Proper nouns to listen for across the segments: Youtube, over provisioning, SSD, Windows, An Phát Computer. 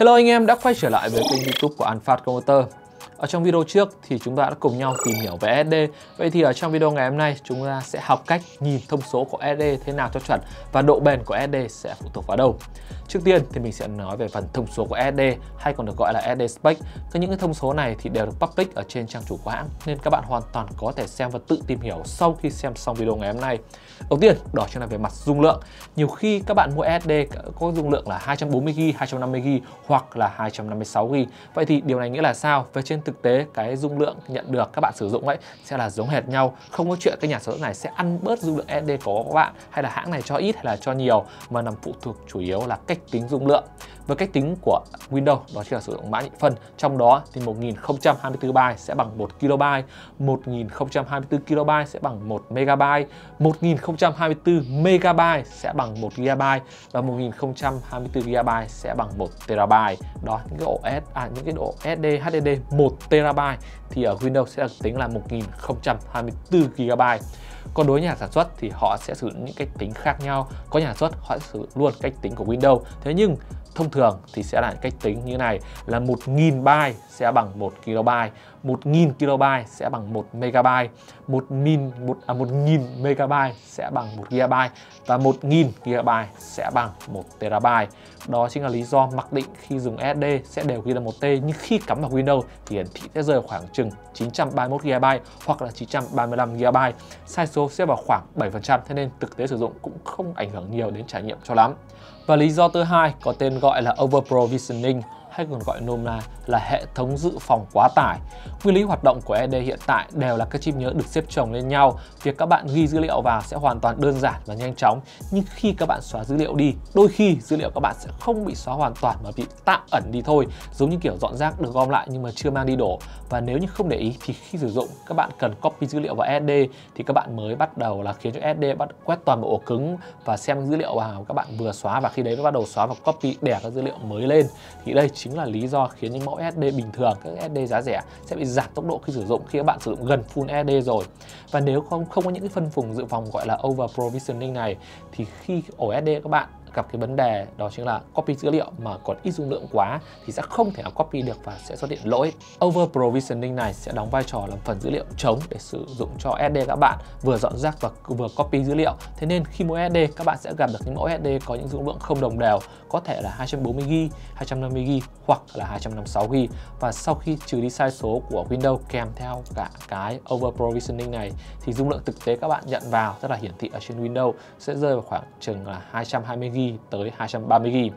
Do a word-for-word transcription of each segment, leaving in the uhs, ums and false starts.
Hello anh em đã quay trở lại với kênh YouTube của An Phát Computer. Ở trong video trước thì chúng ta đã cùng nhau tìm hiểu về ét đê. Vậy thì ở trong video ngày hôm nay chúng ta sẽ học cách nhìn thông số của ét đê thế nào cho chuẩn và độ bền của ét đê sẽ phụ thuộc vào đâu. Trước tiên thì mình sẽ nói về phần thông số của ét đê hay còn được gọi là ét đê spec. Các những cái thông số này thì đều được public ở trên trang chủ của hãng nên các bạn hoàn toàn có thể xem và tự tìm hiểu sau khi xem xong video ngày hôm nay. Đầu tiên đó chính là về mặt dung lượng. Nhiều khi các bạn mua ét đê có dung lượng là hai trăm bốn mươi gi-ga-bai, hai trăm năm mươi gi-ga-bai hoặc là hai trăm năm mươi sáu gi-ga-bai. Vậy thì điều này nghĩa là sao? Về trên thực tế cái dung lượng nhận được các bạn sử dụng ấy sẽ là giống hệt nhau, không có chuyện cái nhà sản xuất này sẽ ăn bớt dung lượng ét đê của các bạn hay là hãng này cho ít hay là cho nhiều, mà nằm phụ thuộc chủ yếu là cách tính dung lượng. Với cách tính của Windows đó chính là sử dụng mã nhị phân, trong đó thì một nghìn không trăm hai mươi tư ki-lô-bai sẽ bằng một ki-lô-bai, một nghìn không trăm hai mươi tư ki-lô-bai sẽ bằng một mê-ga-bai, một nghìn không trăm hai mươi tư mê-ga-bai sẽ bằng một gi-ga-bai và một nghìn không trăm hai mươi tư gi-ga-bai sẽ bằng một tê-ra-bai. Đó những cái ổ S à, những cái ổ ét đê hát đê đê một tê-ra-bai thì ở Windows sẽ được tính là một nghìn không trăm hai mươi tư gi-ga-bai. Còn đối với nhà sản xuất thì họ sẽ sử dụng những cách tính khác nhau. Có nhà sản xuất họ sẽ sử dụng luôn cách tính của Windows. Thế nhưng thông thường thì sẽ là cách tính như này là một nghìn bai sẽ bằng một ki-lô-bai, một nghìn ki-lô-bai sẽ bằng một mê-ga-bai, một nghìn mê-ga-bai sẽ bằng một gi-ga-bai và một nghìn gi-ga-bai sẽ bằng một tê-ra-bai. Đó chính là lý do mặc định khi dùng ét đê sẽ đều ghi là một tê, nhưng khi cắm vào Windows thì hiển thị sẽ rơi khoảng chừng chín trăm ba mươi mốt gi-ga-bai hoặc là chín trăm ba mươi lăm gi-ga-bai. Sai số sẽ vào khoảng bảy phần trăm, thế nên thực tế sử dụng cũng không ảnh hưởng nhiều đến trải nghiệm cho lắm. Và lý do thứ hai có tên gọi là over provisioning hay còn gọi nôm na là, là hệ thống dự phòng quá tải. Nguyên lý hoạt động của ét đê hiện tại đều là các chip nhớ được xếp chồng lên nhau. Việc các bạn ghi dữ liệu vào sẽ hoàn toàn đơn giản và nhanh chóng, nhưng khi các bạn xóa dữ liệu đi, đôi khi dữ liệu các bạn sẽ không bị xóa hoàn toàn mà bị tạm ẩn đi thôi, giống như kiểu dọn rác được gom lại nhưng mà chưa mang đi đổ. Và nếu như không để ý thì khi sử dụng các bạn cần copy dữ liệu vào ét đê thì các bạn mới bắt đầu là khiến cho ét đê bắt quét toàn bộ ổ cứng và xem dữ liệu vào các bạn vừa xóa, và khi đấy nó bắt đầu xóa và copy đè các dữ liệu mới lên. Thì đây chính là lý do khiến những mẫu ét đê bình thường, các ét đê giá rẻ sẽ bị giảm tốc độ khi sử dụng khi các bạn sử dụng gần full ét đê rồi. Và nếu không không có những cái phân vùng dự phòng gọi là over provisioning này thì khi ổ ét đê các bạn gặp cái vấn đề đó chính là copy dữ liệu mà còn ít dung lượng quá thì sẽ không thể nào copy được và sẽ xuất hiện lỗi. Over provisioning này sẽ đóng vai trò làm phần dữ liệu trống để sử dụng cho ét đê các bạn vừa dọn rác và vừa copy dữ liệu. Thế nên khi mua ét đê các bạn sẽ gặp được những mẫu ét đê có những dung lượng không đồng đều, có thể là hai trăm bốn mươi gi-ga-bai, hai trăm năm mươi gi-ga-bai hoặc là hai trăm năm mươi sáu gi-ga-bai. Và sau khi trừ đi sai số của Windows kèm theo cả cái over provisioning này thì dung lượng thực tế các bạn nhận vào, tức là hiển thị ở trên Windows, sẽ rơi vào khoảng chừng là hai trăm hai mươi gi-ga-bai tới hai trăm ba mươi gi-ga-bai.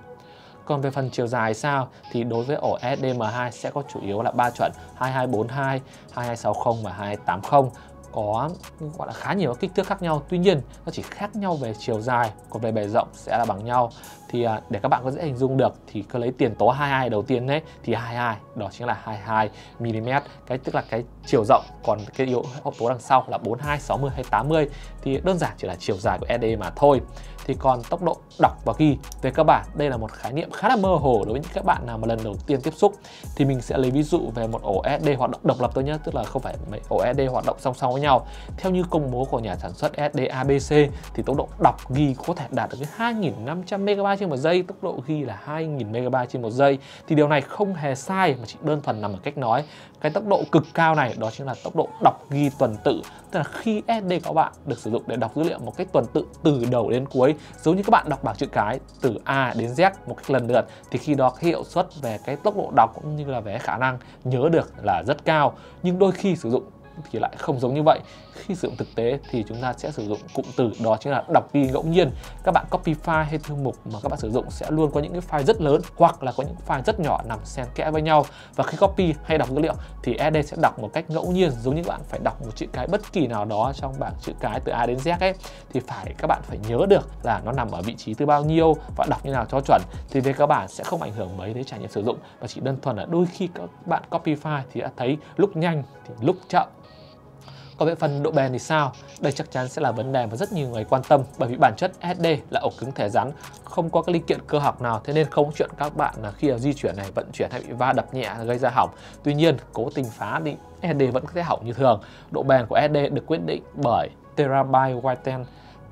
Còn về phần chiều dài sao thì đối với ổ ét đê em hai sẽ có chủ yếu là ba chuẩn hai hai bốn hai, hai hai sáu không và hai hai tám không, có gọi là khá nhiều kích thước khác nhau. Tuy nhiên nó chỉ khác nhau về chiều dài, còn về bề rộng sẽ là bằng nhau. Thì để các bạn có dễ hình dung được thì cứ lấy tiền tố hai hai đầu tiên đấy, thì hai hai đó chính là hai mươi hai mi-li-mét, cái tức là cái chiều rộng, còn cái yếu tố đằng sau là bốn mươi hai, sáu mươi hay tám mươi thì đơn giản chỉ là chiều dài của ét đê mà thôi. Thì còn tốc độ đọc và ghi, về các bạn đây là một khái niệm khá là mơ hồ đối với những các bạn nào mà lần đầu tiên tiếp xúc. Thì mình sẽ lấy ví dụ về một ổ ét đê hoạt động độc lập thôi nhé, tức là không phải mấy ổ ét đê hoạt động song song với nhau. Theo như công bố của nhà sản xuất ét đê a bê xê thì tốc độ đọc ghi có thể đạt được đến hai nghìn năm trăm mê-ga-bai trên một giây, tốc độ ghi là hai nghìn mê-ga-bai trên một giây. Thì điều này không hề sai mà chỉ đơn thuần nằm ở cách nói. Cái tốc độ cực cao này đó chính là tốc độ đọc ghi tuần tự, tức là khi ét đê của bạn được sử dụng để đọc dữ liệu một cách tuần tự từ đầu đến cuối, giống như các bạn đọc bảng chữ cái từ A đến Z một cách lần lượt, thì khi đó hiệu suất về cái tốc độ đọc cũng như là về khả năng nhớ được là rất cao. Nhưng đôi khi sử dụng thì lại không giống như vậy. Khi sử dụng thực tế thì chúng ta sẽ sử dụng cụm từ đó chính là đọc ghi ngẫu nhiên. Các bạn copy file hay thư mục mà các bạn sử dụng sẽ luôn có những cái file rất lớn hoặc là có những file rất nhỏ nằm xen kẽ với nhau, và khi copy hay đọc dữ liệu thì ét đê sẽ đọc một cách ngẫu nhiên, giống như các bạn phải đọc một chữ cái bất kỳ nào đó trong bảng chữ cái từ A đến Z ấy, thì phải các bạn phải nhớ được là nó nằm ở vị trí thứ bao nhiêu và đọc như nào cho chuẩn. Thì về các bạn sẽ không ảnh hưởng mấy đến trải nghiệm sử dụng, và chỉ đơn thuần là đôi khi các bạn copy file thì đã thấy lúc nhanh thì lúc chậm. Còn về phần độ bền thì sao? Đây chắc chắn sẽ là vấn đề mà rất nhiều người quan tâm, bởi vì bản chất ét đê là ổ cứng thể rắn, không có cái linh kiện cơ học nào, thế nên không có chuyện các bạn là khi di chuyển này vận chuyển hay bị va đập nhẹ gây ra hỏng. Tuy nhiên cố tình phá thì ét đê vẫn có thể hỏng như thường. Độ bền của ét đê được quyết định bởi terabyte Widen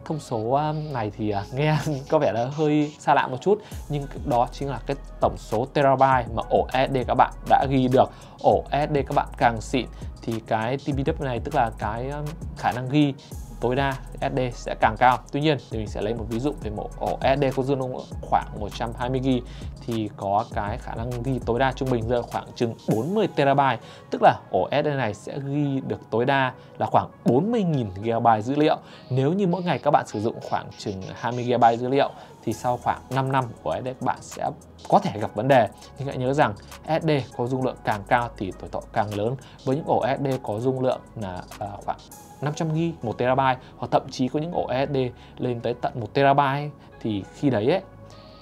Thông số này thì nghe có vẻ là hơi xa lạ một chút, nhưng đó chính là cái tổng số terabyte mà ổ ét đê các bạn đã ghi được. Ổ ét đê các bạn càng xịn thì cái tê bê vê này, tức là cái khả năng ghi tối đa ét đê sẽ càng cao. Tuy nhiên thì mình sẽ lấy một ví dụ về một ổ ét đê có dung lượng khoảng một trăm hai mươi gi ga bai thì có cái khả năng ghi tối đa trung bình rơi khoảng chừng bốn mươi terabyte, tức là ổ ét đê này sẽ ghi được tối đa là khoảng bốn mươi nghìn gi ga bai dữ liệu. Nếu như mỗi ngày các bạn sử dụng khoảng chừng hai mươi gi ga bai dữ liệu thì sau khoảng năm năm của ét đê các bạn sẽ có thể gặp vấn đề. Nhưng hãy nhớ rằng ét đê có dung lượng càng cao thì tuổi thọ càng lớn. Với những ổ ét đê có dung lượng là khoảng năm trăm gi ga bai, một terabyte, hoặc thậm chí có những ổ ét đê lên tới tận một terabyte, thì khi đấy ấy,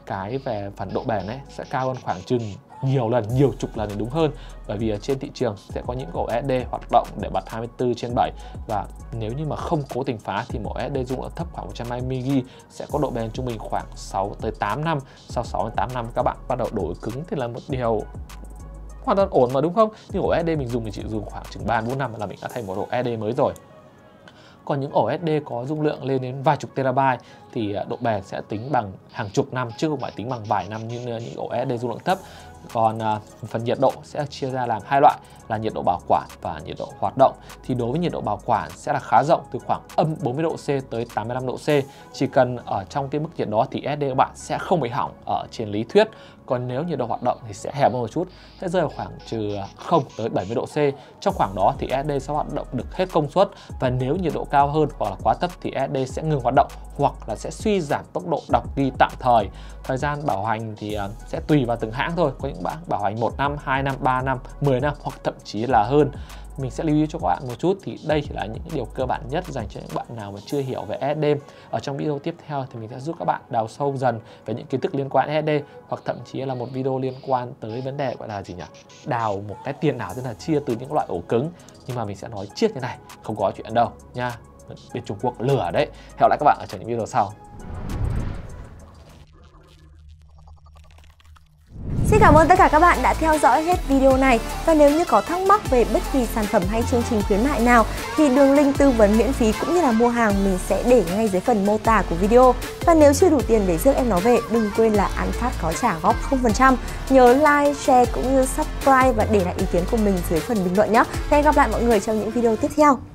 cái về phần độ bền ấy sẽ cao hơn khoảng chừng nhiều lần, nhiều chục lần đúng hơn, bởi vì ở trên thị trường sẽ có những ổ ét đê hoạt động để bật hai mươi tư trên bảy, và nếu như mà không cố tình phá thì ổ ét đê dung lượng thấp khoảng một trăm hai mươi gi ga bai sẽ có độ bền trung bình khoảng sáu tới tám năm. Sau sáu đến tám năm các bạn bắt đầu đổi cứng thì là một điều hoàn toàn ổn mà, đúng không? Nhưng ổ ét đê mình dùng thì chỉ dùng khoảng chừng ba bốn năm là mình đã thay một ổ ét đê mới rồi. Còn những ổ ét đê có dung lượng lên đến vài chục terabyte thì độ bền sẽ tính bằng hàng chục năm chứ không phải tính bằng vài năm như những ổ ét đê dung lượng thấp. Còn phần nhiệt độ sẽ chia ra làm hai loại là nhiệt độ bảo quản và nhiệt độ hoạt động. Thì đối với nhiệt độ bảo quản sẽ là khá rộng, từ khoảng âm bốn mươi độ C tới tám mươi lăm độ C. Chỉ cần ở trong cái mức nhiệt đó thì ét đê các bạn sẽ không bị hỏng ở trên lý thuyết. Còn nếu nhiệt độ hoạt động thì sẽ hẹp hơn một chút, sẽ rơi vào khoảng trừ không tới bảy mươi độ C. Trong khoảng đó thì ét đê sẽ hoạt động được hết công suất, và nếu nhiệt độ cao hơn hoặc là quá thấp thì ét đê sẽ ngừng hoạt động hoặc là sẽ suy giảm tốc độ đọc ghi tạm thời. Thời gian bảo hành thì sẽ tùy vào từng hãng thôi, có những bạn bảo hành một năm, hai năm, ba năm, mười năm hoặc thậm chí là hơn. Mình sẽ lưu ý cho các bạn một chút, thì đây chỉ là những điều cơ bản nhất dành cho những bạn nào mà chưa hiểu về ét đê. Ở trong video tiếp theo thì mình sẽ giúp các bạn đào sâu dần về những kiến thức liên quan đến ét đê, hoặc thậm chí là một video liên quan tới vấn đề gọi là gì nhỉ? Đào một cái tiền ảo, tức là chia từ những loại ổ cứng, nhưng mà mình sẽ nói chiếc như này, không có chuyện đâu nha. Bên Trung Quốc lửa đấy. Hẹn lại các bạn ở trong những video sau. Xin cảm ơn tất cả các bạn đã theo dõi hết video này, và nếu như có thắc mắc về bất kỳ sản phẩm hay chương trình khuyến mại nào thì đường link tư vấn miễn phí cũng như là mua hàng mình sẽ để ngay dưới phần mô tả của video. Và nếu chưa đủ tiền để rước em nó về, đừng quên là An Phát có trả góp không phần trăm. Nhớ like, share cũng như subscribe và để lại ý kiến của mình dưới phần bình luận nhé. Hẹn gặp lại mọi người trong những video tiếp theo.